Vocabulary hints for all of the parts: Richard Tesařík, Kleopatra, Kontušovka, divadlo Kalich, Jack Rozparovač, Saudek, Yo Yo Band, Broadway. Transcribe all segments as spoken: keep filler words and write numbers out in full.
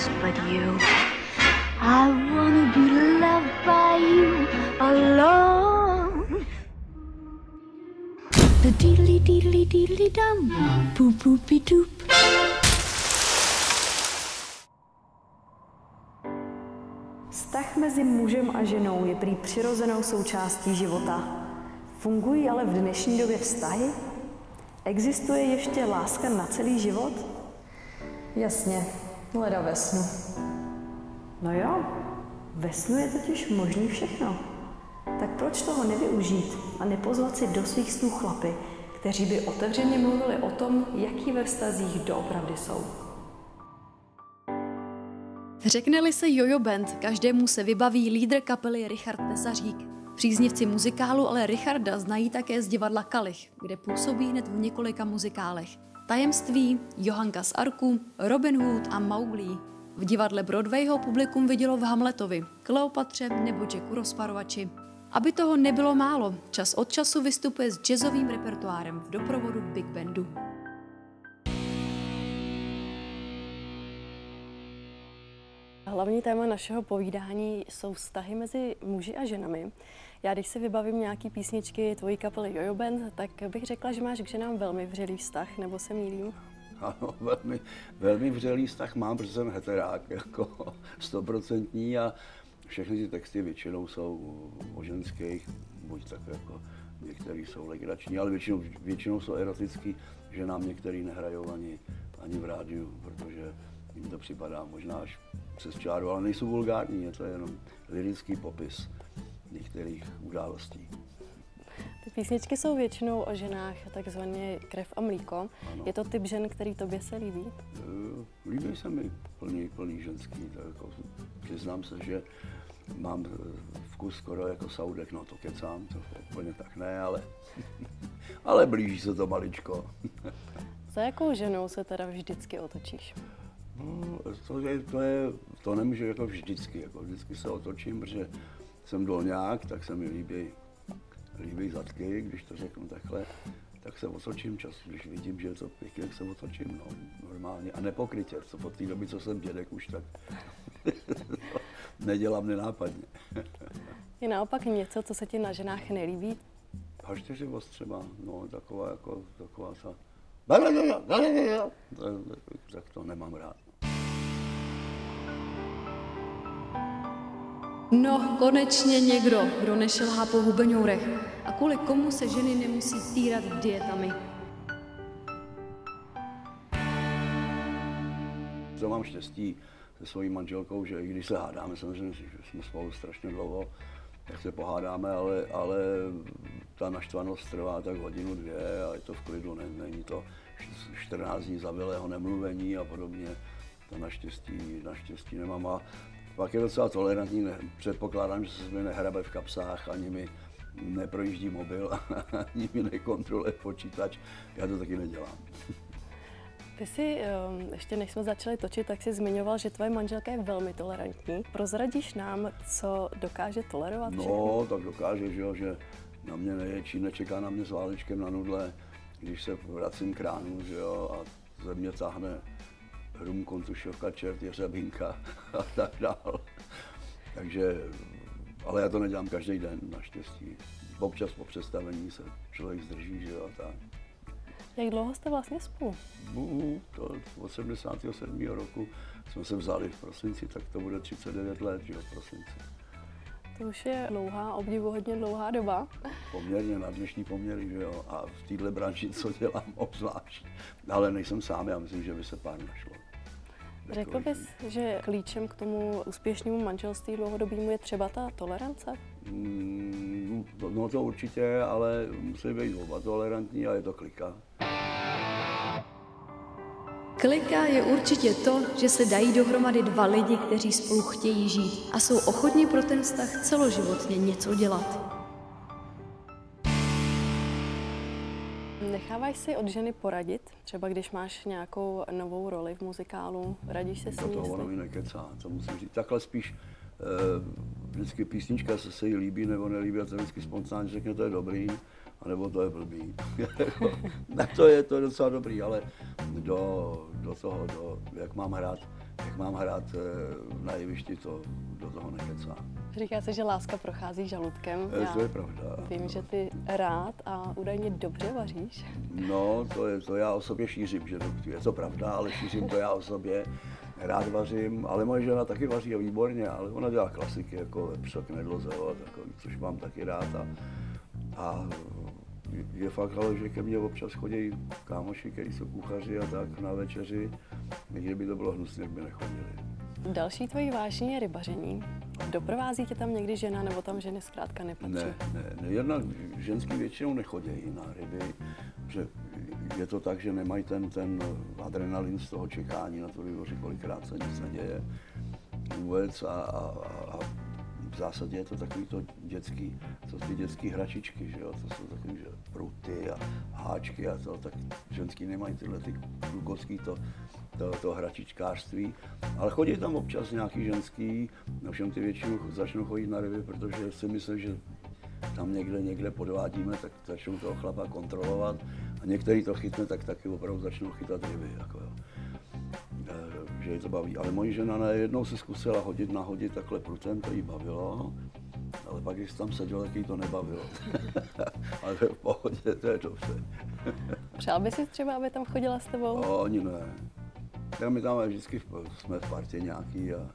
else but you. I wanna be loved by you alone. The deedly deedly deedly dum, boop boopy doop. Vztah mezi mužem a ženou je prý přirozenou součástí života. Fungují ale v dnešní době vztahy? Existuje ještě láska na celý život? Jasně, leda ve snu. No jo, ve snu je totiž možný všechno. Tak proč toho nevyužít a nepozvat si do svých snů chlapy, kteří by otevřeně mluvili o tom, jaký ve vztazích doopravdy jsou? Řekne-li se Yo Yo Band, každému se vybaví lídr kapely Richard Tesařík. Příznivci muzikálu ale Richarda znají také z divadla Kalich, kde působí hned v několika muzikálech. Tajemství, Johanka z Arku, Robin Hood a Mowgli. V divadle Broadway ho publikum vidělo v Hamletovi, Kleopatře nebo Jacku Rozparovači. Aby toho nebylo málo, čas od času vystupuje s jazzovým repertoárem v doprovodu Big Bandu. Hlavní téma našeho povídání jsou vztahy mezi muži a ženami. Já když si vybavím nějaké písničky tvojí kapely Yo Yo Band, tak bych řekla, že máš k ženám velmi vřelý vztah, nebo se mýlím? Ano, velmi, velmi vřelý vztah mám, protože jsem heterák, jako stoprocentní, a všechny ty texty většinou jsou o ženských, buď tak jako některý jsou legrační, ale většinou, většinou jsou erotický, že nám některý nehrajou ani, ani v rádiu, protože jim to připadá možná až přes čáru, ale nejsou vulgární, je to jenom lirický popis některých událostí. Ty písničky jsou většinou o ženách, takzvaně krev a mlíko. Ano. Je to typ žen, který tobě se líbí? Líbí se mi plný, plný ženský. Tak jako, přiznám se, že mám vkus skoro jako Saudek, no to kecám, to úplně tak ne, ale, ale blíží se to maličko. Za jakou ženou se teda vždycky otočíš? No, to, je, to, je, to nemůžu jako vždycky, jako vždycky se otočím, protože jsem dolňák, tak se mi líbí, líbí zadky, když to řeknu takhle, tak se otočím čas, když vidím, že je to pěkně, tak se otočím, no, normálně a nepokrytě, co po té doby, co jsem dědek už, tak nedělám nenápadně. Je naopak něco, co se ti na ženách nelíbí? Hašteřivost třeba, no, taková jako, taková ta... Tak to nemám rád. No, konečně někdo, kdo nešelhá po hubeňourech a kvůli komu se ženy nemusí týrat dietami. Já mám štěstí se svojí manželkou, že i když se hádáme, samozřejmě jsme spolu strašně dlouho, tak se pohádáme, ale, ale ta naštvanost trvá tak hodinu, dvě a je to v klidu, ne, není to čtrnáct dní zavilého nemluvení a podobně. To naštěstí, naštěstí nemám. A pak je docela tolerantní, ne, předpokládám, že se mi nehrabe v kapsách, ani mi neprojíždí mobil, ani mi nekontroluje počítač. Já to taky nedělám. Ty jsi, ještě než jsme začali točit, tak jsi zmiňoval, že tvoje manželka je velmi tolerantní. Prozradíš nám, co dokáže tolerovat všechny? No, tak dokáže, že jo, že na mě neječí, nečeká na mě s válečkem na nudle, když se vracím k ránu, že jo, a ze mě táhne rum, kontušovka, čert, jeřebínka a tak dál. Takže, ale já to nedělám každý den, naštěstí. Občas po představení se člověk zdrží, že jo, a tak. Jak dlouho jste vlastně spolu? To od sedmdesátého sedmého roku jsme se vzali v prosinci, tak to bude třicet devět let, že jo, v prosinci. To už je dlouhá, obdivuhodně dlouhá doba. Poměrně, na dnešní poměry, že jo, a v této branži, co dělám, obzvlášť. Ale nejsem sám, já myslím, že by se pár našlo. Řekl bys, že klíčem k tomu úspěšnému manželství dlouhodobému je třeba ta tolerance? Mm, no to určitě, ale musí být oba tolerantní a je to klika. Klika je určitě to, že se dají dohromady dva lidi, kteří spolu chtějí žít a jsou ochotní pro ten vztah celoživotně něco dělat. Necháváš si od ženy poradit? Třeba když máš nějakou novou roli v muzikálu, radíš se s ní? To ono mi nekecá, to musím říct. Takhle spíš vždycky písnička, se se jí líbí nebo nelíbí, a to vždycky spontánně řekne, to je dobrý, anebo to je blbý. to je to je docela dobrý, ale do, do toho, do, jak mám hrát Jak mám hrát na jevišti, to do toho nekecám. Říká se, že láska prochází žaludkem. Já to je pravda. Vím, že ty rád a údajně dobře vaříš. No, to je to, já o sobě šířím, že je to pravda, ale šířím to já o sobě. Rád vařím, ale moje žena taky vaří a výborně, ale ona dělá klasiky jako lepšok, knedloze, což mám taky rád. A, a je fakt, ale že ke mně občas chodí kámoši, kteří jsou kuchaři a tak na večeři, kdyby to bylo hnusné, jak by nechodili. Další tvojí vášní je rybaření. Doprovází tě tam někdy žena, nebo tam ženy zkrátka nepatří? Ne, ne, jednak ženský většinou nechodějí na ryby, že je to tak, že nemají ten, ten adrenalin z toho čekání na to ryboři, kolikrát se nic neděje vůbec a, a, a v zásadě je to takový to dětský, to ty dětský hračičky, že jo, to jsou takový, že pruty a háčky a to, tak ženský nemají tyhle ty klukovský to, to, to hračičkářství, ale chodí tam občas nějaký ženský, ovšem ty většinou začnou chodit na ryby, protože si myslím, že tam někde, někde podvádíme, tak začnou toho chlapa kontrolovat a některý to chytne, tak taky opravdu začnou chytat ryby, jako jo. Že to baví, ale moji žena najednou se zkusila hodit, nahodit takhle prutem, to jí bavilo, ale pak, když tam seděl, tak jí to nebavilo. Ale v pohodě, to je dobře. Přál by si třeba, aby tam chodila s tebou? O, ani ne. Já my tam vždycky v, jsme v partě nějaký a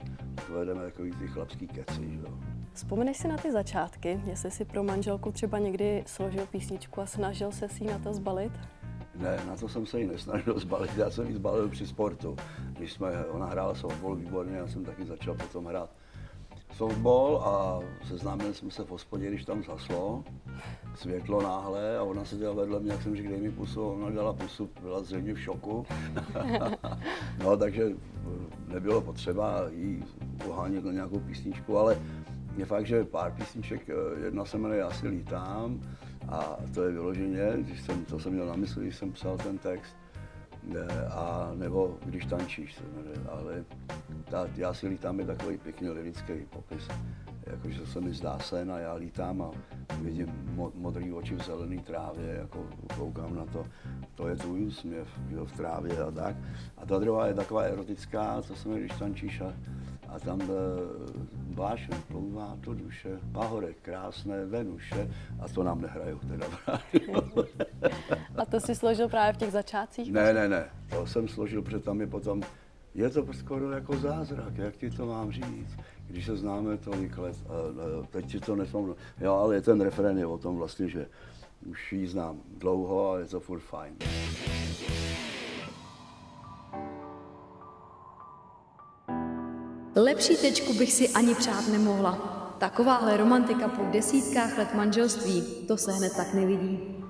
vedeme takový ty chlapský keci, že jo. Vzpomeneš si na ty začátky, jestli si pro manželku třeba někdy složil písničku a snažil se si ji na to zbalit? Ne, na to jsem se ji nesnažil zbalit, já jsem ji zbalil při sportu. Když jsme, ona hrála softball výborně, já jsem taky začal potom hrát softball a seznámili jsme se v hospodě, když tam zhaslo světlo náhle a ona seděla vedle mě, jak jsem říkal, dej mi pusu, ona dala pusu, byla zřejmě v šoku. No, takže nebylo potřeba jí pohánět na nějakou písničku, ale je fakt, že pár písniček, jedna se jmenuje Já si lítám, a to je vyloženě, když jsem, to jsem měl na mysli, když jsem psal ten text, a nebo Když tančíš, ale ta, Já si lítám je takový pěkně lirický popis, jakože se mi zdá sen a já lítám a vidím mo, modrý oči v zelené trávě, jako koukám na to, to je tvůj úsměv, jo, v trávě a tak. A ta druhá je taková erotická, co se mi Když tančíš a, a tam váš plouvá to duše, pahorek krásné, Venuše, a to nám nehrajou teda. A to jsi složil právě v těch začátcích? Ne, ne, ne, to jsem složil, protože tam je potom, je to skoro jako zázrak, jak ti to mám říct, když se známe tolik let, teď ti to nespomínám, jo, ale je ten refrén je o tom vlastně, že už ji znám dlouho a je to furt fajn. Lepší tečku bych si ani přát nemohla. Takováhle romantika po desítkách let manželství, to se hned tak nevidí.